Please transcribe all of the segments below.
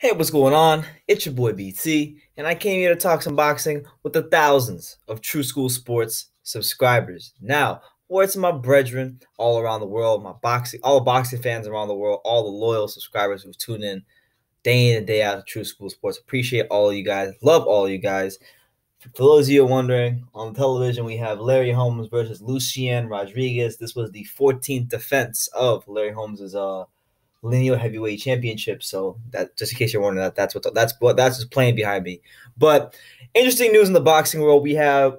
Hey, what's going on? It's your boy BT, and I came here to talk some boxing with the thousands of True School Sports subscribers. Now, words to my brethren all around the world, all the boxing fans around the world, all the loyal subscribers who tune in day in and day out to True School Sports. Appreciate all of you guys. Love all of you guys. For those of you wondering, on television we have Larry Holmes versus Lucienne Rodriguez. This was the 14th defense of Larry Holmes' lineal heavyweight championship, so that just in case you're wondering, that's just playing behind me. But interesting news in the boxing world, we have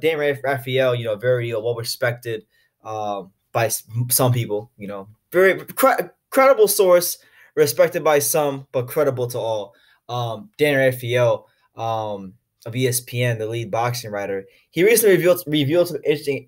Dan Rafael, you know, very well respected by some people, you know, very credible source, respected by some but credible to all. Dan Rafael of ESPN, the lead boxing writer, he recently revealed some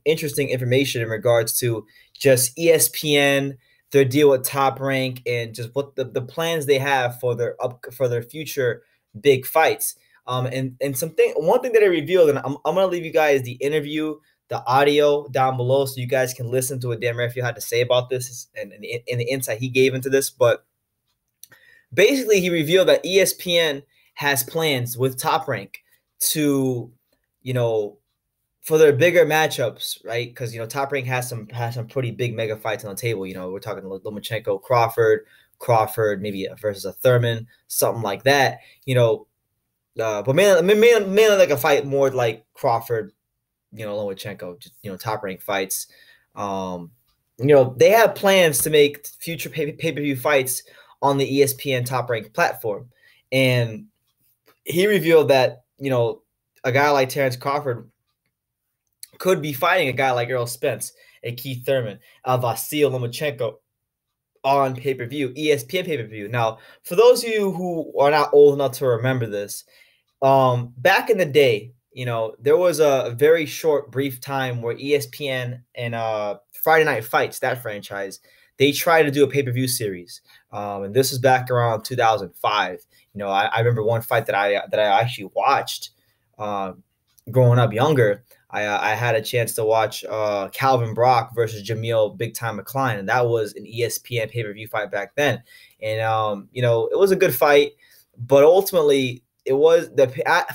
interesting information in regards to just ESPN, their deal with Top Rank, and just what the plans they have for their future big fights. And one thing that I revealed, and I'm gonna leave you guys the interview, the audio down below, so you guys can listen to what Dan Rafael had to say about this and the insight he gave into this. But basically, he revealed that ESPN has plans with Top Rank to, you know, for their bigger matchups, right? Because, you know, Top Rank has some pretty big mega fights on the table. You know, we're talking Lomachenko, Crawford, maybe versus a Thurman, something like that. You know, but mainly like a fight more like Crawford, you know, Lomachenko, just, you know, Top Rank fights. You know, they have plans to make future pay-per-view fights on the ESPN Top Rank platform, and he revealed that, you know, a guy like Terence Crawford could be fighting a guy like Errol Spence and Keith Thurman, Vasyl Lomachenko on pay-per-view, ESPN pay-per-view. Now, for those of you who are not old enough to remember this, back in the day, you know, there was a very short, brief time where ESPN and Friday Night Fights, that franchise, they tried to do a pay-per-view series. And this was back around 2005. You know, I remember one fight that I actually watched growing up younger. I had a chance to watch Calvin Brock versus Jamil Big Time McLean, and that was an ESPN pay-per-view fight back then. And, you know, it was a good fight, but ultimately it was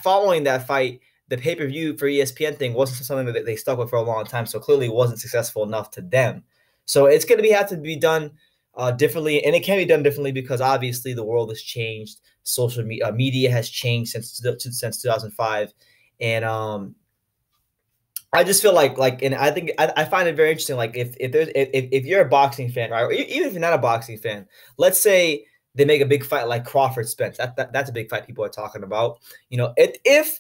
following that fight, the pay-per-view for ESPN thing wasn't something that they stuck with for a long time, so clearly it wasn't successful enough to them. So it's going to have to be done differently, and it can be done differently because obviously the world has changed. Social media has changed since 2005, and I just feel like, and I think I find it very interesting. Like, if you're a boxing fan, right, or even if you're not a boxing fan, let's say they make a big fight like Crawford Spence. That's a big fight people are talking about. You know, if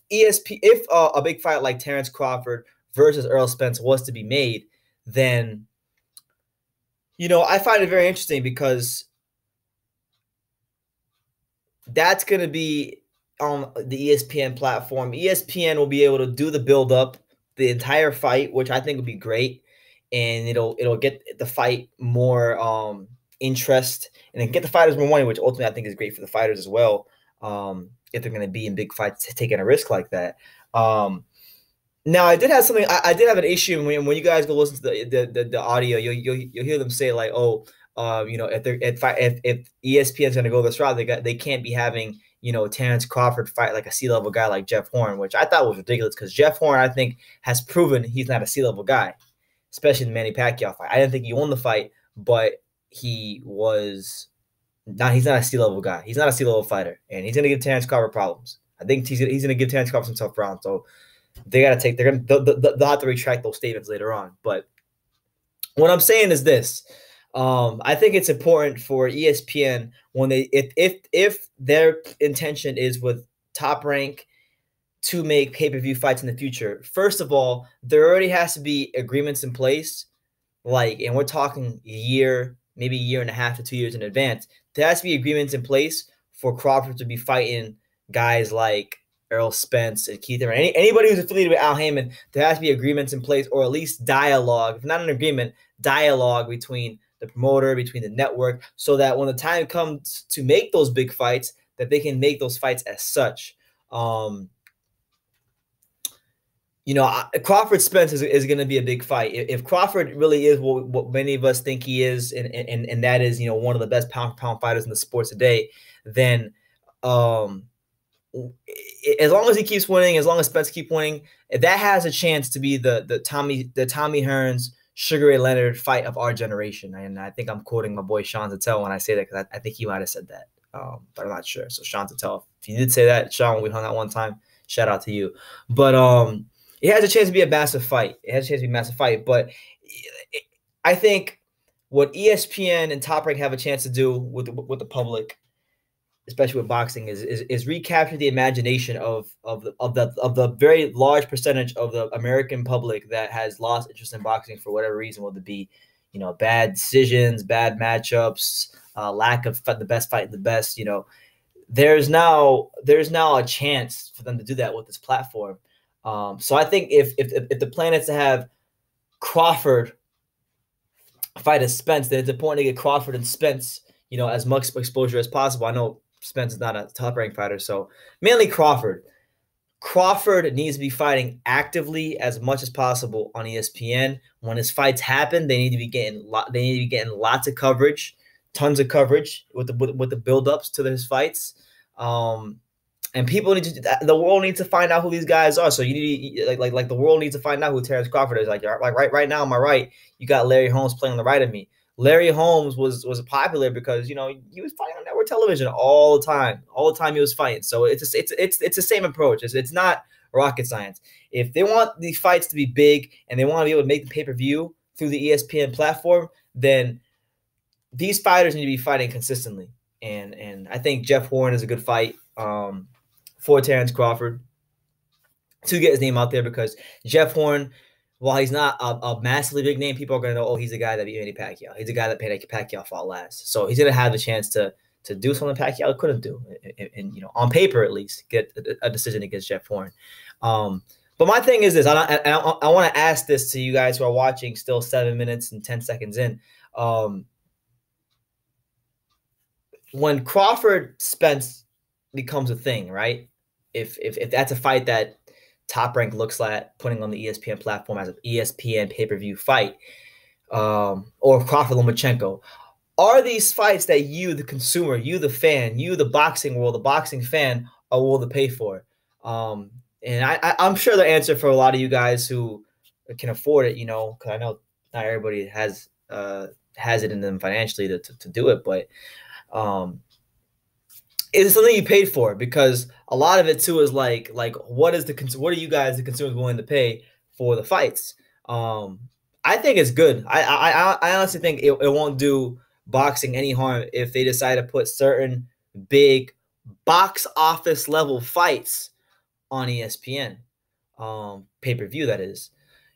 a big fight like Terence Crawford versus Errol Spence was to be made, then, you know, I find it very interesting because that's going to be on the ESPN platform. ESPN will be able to do the build up, the entire fight, which I think would be great, and it'll get the fight more interest, and then get the fighters more money, which ultimately I think is great for the fighters as well, if they're going to be in big fights, taking a risk like that. Now, I did have something. I did have an issue when you guys go listen to the audio, you'll hear them say like, oh, you know, if ESPN's going to go this route, they can't be having, you know, Terence Crawford fight like a C-level guy like Jeff Horn, which I thought was ridiculous because Jeff Horn, I think, has proven he's not a C-level guy, especially in the Manny Pacquiao fight. I didn't think he won the fight, but he's not a C-level guy. He's not a C-level fighter, and he's going to give Terence Crawford problems. I think he's going to give Terence Crawford some tough rounds, so they'll have to retract those statements later on. But what I'm saying is this. I think it's important for ESPN when they, if their intention is with Top Rank to make pay-per-view fights in the future, first of all, there already has to be agreements in place. Like, and we're talking a year, maybe a year and a half to 2 years in advance. There has to be agreements in place for Crawford to be fighting guys like Errol Spence and Keith Thurman, anybody who's affiliated with Al Heyman. There has to be agreements in place, or at least dialogue, if not an agreement, dialogue between the promoter, between the network, so that when the time comes to make those big fights, that they can make those fights as such. You know, Crawford Spence is going to be a big fight. If Crawford really is what many of us think he is, and that is, you know, one of the best pound-for-pound fighters in the sport today, then As long as he keeps winning, as long as Spence keep winning, that has a chance to be the Tommy Hearns Sugar Ray Leonard fight of our generation. And I think I'm quoting my boy Sean Zatell when I say that, because I think he might have said that, but I'm not sure. So Sean Zatell, if you did say that, Sean, when we hung out one time, shout out to you. But it has a chance to be a massive fight. It has a chance to be a massive fight. But I think what ESPN and Top Rank have a chance to do with the public, especially with boxing, is recapture the imagination of the very large percentage of the American public that has lost interest in boxing for whatever reason, whether it be, you know, bad decisions, bad matchups, lack of the best fight, the best, you know. There's now a chance for them to do that with this platform. So I think if the plan is to have Crawford fight as Spence, then it's important to get Crawford and Spence, you know, as much exposure as possible. I know Spence is not a top-ranked fighter, so mainly Crawford. Crawford needs to be fighting actively as much as possible on ESPN. When his fights happen, they need to be getting lots of coverage. Tons of coverage with the buildups to his fights, and people need to the world needs to find out who these guys are. So you need like the world needs to find out who Terence Crawford is. Like right now on my right, you got Larry Holmes playing on the right of me. Larry Holmes was popular because, you know, he was fighting on network television all the time. All the time he was fighting. So it's the same approach. It's not rocket science. If they want these fights to be big and they want to be able to make the pay-per-view through the ESPN platform, then these fighters need to be fighting consistently, and I think Jeff Horn is a good fight for Terence Crawford to get his name out there, because Jeff Horn, while he's not a massively big name, people are going to know, oh, he's the guy that beat Manny Pacquiao. He's the guy that Pacquiao fought last. So he's going to have the chance to do something Pacquiao couldn't do, and you know, on paper at least, get a decision against Jeff Horn. But my thing is this: I want to ask this to you guys who are watching, still 7 minutes and 10 seconds in. When Crawford Spence becomes a thing, right? If that's a fight that Top Rank looks at putting on the ESPN platform as an ESPN pay-per-view fight, or Crawford Lomachenko, are these fights that you, the consumer, you, the fan, you, the boxing world, the boxing fan, are willing to pay for? And I'm sure the answer for a lot of you guys who can afford it, you know, because I know not everybody has it in them financially to do it, but is it something you paid for? Because a lot of it too is like what are you guys, the consumers, willing to pay for the fights? I think it's good. I honestly think it won't do boxing any harm if they decide to put certain big box office level fights on ESPN pay-per-view, that is.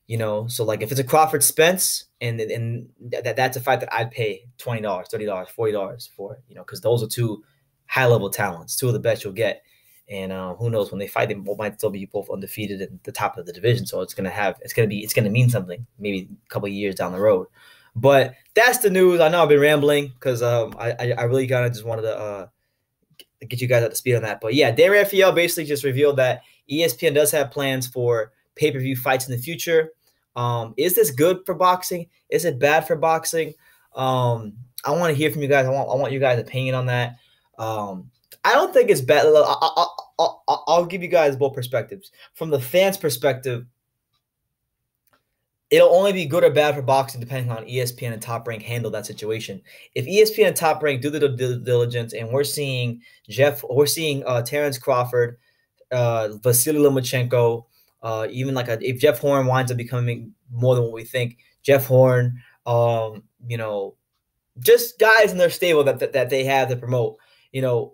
You know, so like if it's a Crawford Spence, and that's a fight that I'd pay $20, $30, $40 for, you know, because those are two high-level talents, two of the best you'll get. And who knows, when they fight, they might still be both undefeated at the top of the division. So it's gonna mean something maybe a couple of years down the road. But that's the news. I know I've been rambling because I really kind of just wanted to get you guys up to speed on that. But yeah, Dan Rafael basically just revealed that ESPN does have plans for pay-per-view fights in the future. Is this good for boxing? Is it bad for boxing? I want to hear from you guys. I want you guys' opinion on that. I don't think it's bad. I'll give you guys both perspectives. From the fans' perspective, it'll only be good or bad for boxing depending on ESPN and Top Rank handle that situation. If ESPN and Top Rank do the due diligence, and we're seeing Terence Crawford, Vasyl Lomachenko, even if Jeff Horn winds up becoming more than what we think, Jeff Horn, you know, just guys in their stable that they have to promote, you know,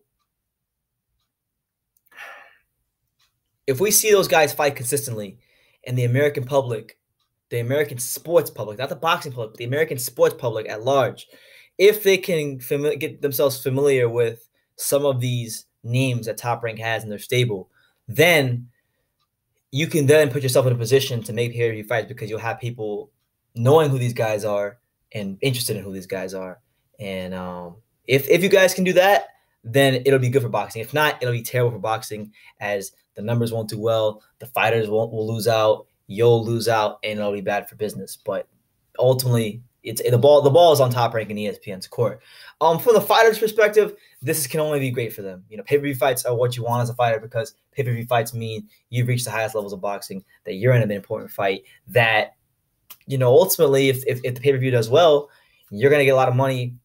if we see those guys fight consistently, and the American public, the American sports public, not the boxing public, but the American sports public at large, if they can get themselves familiar with some of these names that Top Rank has in their stable, then you can then put yourself in a position to make pay-per-view fights, because you'll have people knowing who these guys are and interested in who these guys are. And if you guys can do that, then it'll be good for boxing. If not, it'll be terrible for boxing, as the numbers won't do well, the fighters will lose out, you'll lose out, and it'll be bad for business. But ultimately, it's the ball is on Top Rank in ESPN's court. From the fighters' perspective, this can only be great for them. You know, pay-per-view fights are what you want as a fighter, because pay-per-view fights mean you've reached the highest levels of boxing, that you're in an important fight, that, you know, ultimately, if the pay-per-view does well, you're going to get a lot of money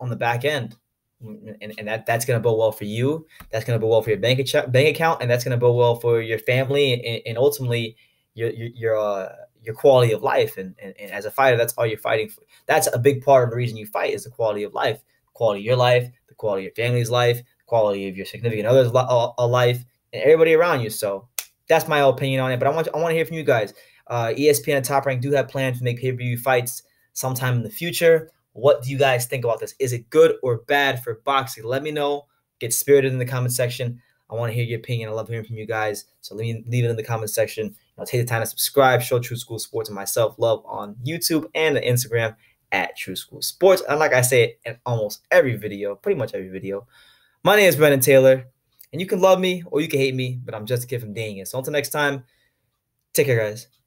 on the back end. And that's going to bode well for you. That's going to bode well for your bank account, and that's going to bode well for your family, and ultimately your quality of life. And as a fighter, that's all you're fighting for. That's a big part of the reason you fight, is the quality of life, the quality of your life, the quality of your family's life, the quality of your significant other's life, and everybody around you. So that's my opinion on it. But I want to hear from you guys. ESPN and Top Rank do have plans to make pay-per-view fights sometime in the future. What do you guys think about this? Is it good or bad for boxing? Let me know. Get spirited in the comment section. I want to hear your opinion. I love hearing from you guys. So leave it in the comment section. I'll take the time to subscribe. Show True School Sports and myself love on YouTube and Instagram at True School Sports. And like I say in almost every video, pretty much every video, my name is Brendan Taylor. And you can love me or you can hate me, but I'm just a kid from Dania. So until next time, take care, guys.